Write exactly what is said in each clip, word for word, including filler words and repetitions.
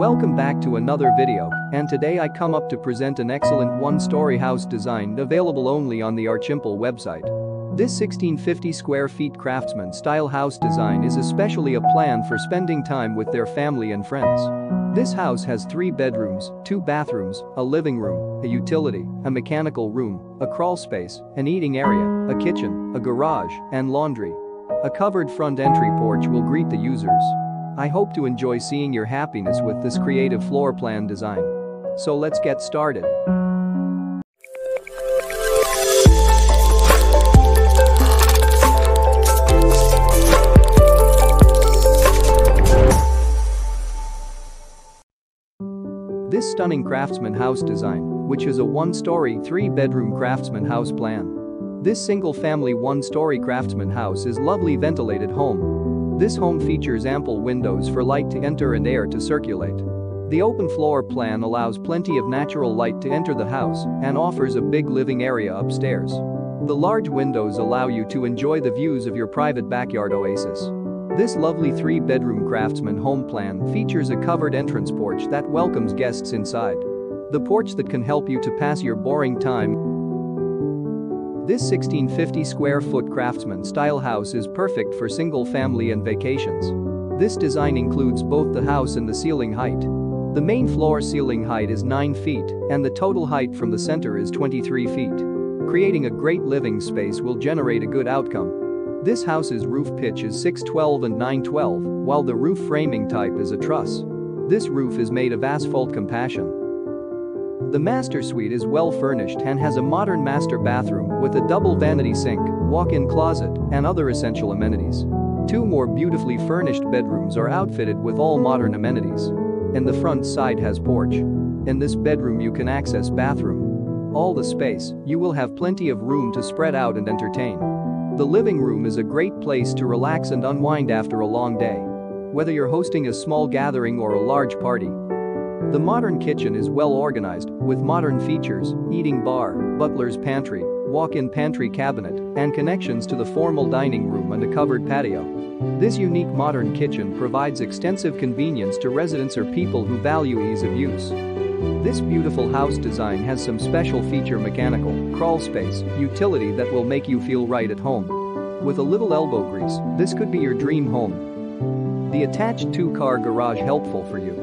Welcome back to another video, and today I come up to present an excellent one-story house design available only on the Archimple website. This sixteen fifty square feet craftsman style house design is especially a plan for spending time with their family and friends. This house has three bedrooms, two bathrooms, a living room, a utility, a mechanical room, a crawl space, an eating area, a kitchen, a garage, and laundry. A covered front entry porch will greet the users. I hope to enjoy seeing your happiness with this creative floor plan design. So let's get started. This stunning craftsman house design, which is a one-story, three-bedroom craftsman house plan. This single-family one-story craftsman house is a lovely ventilated home. This home features ample windows for light to enter and air to circulate. The open floor plan allows plenty of natural light to enter the house and offers a big living area upstairs. The large windows allow you to enjoy the views of your private backyard oasis. This lovely three-bedroom craftsman home plan features a covered entrance porch that welcomes guests inside. The porch that can help you to pass your boring time. This sixteen fifty square foot craftsman style house is perfect for single family and vacations. This design includes both the house and the ceiling height. The main floor ceiling height is nine feet and the total height from the center is twenty-three feet. Creating a great living space will generate a good outcome. This house's roof pitch is six twelve and nine twelve, while the roof framing type is a truss. This roof is made of asphalt compassion. The master suite is well furnished and has a modern master bathroom with a double vanity sink, walk-in closet, and other essential amenities. Two more beautifully furnished bedrooms are outfitted with all modern amenities. And the front side has porch. In this bedroom you can access bathroom. All the space, you will have plenty of room to spread out and entertain. The living room is a great place to relax and unwind after a long day. Whether you're hosting a small gathering or a large party, the modern kitchen is well organized, with modern features, eating bar, butler's pantry, walk-in pantry cabinet, and connections to the formal dining room and a covered patio. This unique modern kitchen provides extensive convenience to residents or people who value ease of use. This beautiful house design has some special feature mechanical, crawl space, utility that will make you feel right at home. With a little elbow grease, this could be your dream home. The attached two-car garage helpful for you.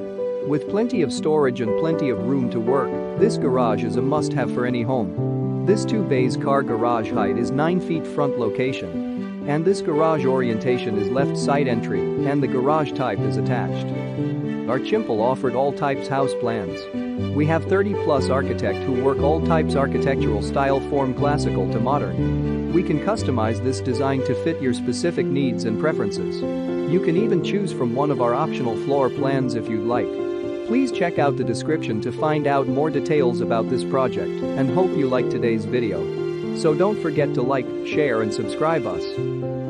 With plenty of storage and plenty of room to work, this garage is a must-have for any home. This two-bays car garage height is nine feet front location. And this garage orientation is left side entry, and the garage type is attached. Archimple offered all types house plans. We have thirty plus architects who work all types architectural style form classical to modern. We can customize this design to fit your specific needs and preferences. You can even choose from one of our optional floor plans if you'd like. Please check out the description to find out more details about this project and hope you like today's video. So don't forget to like, share and subscribe us.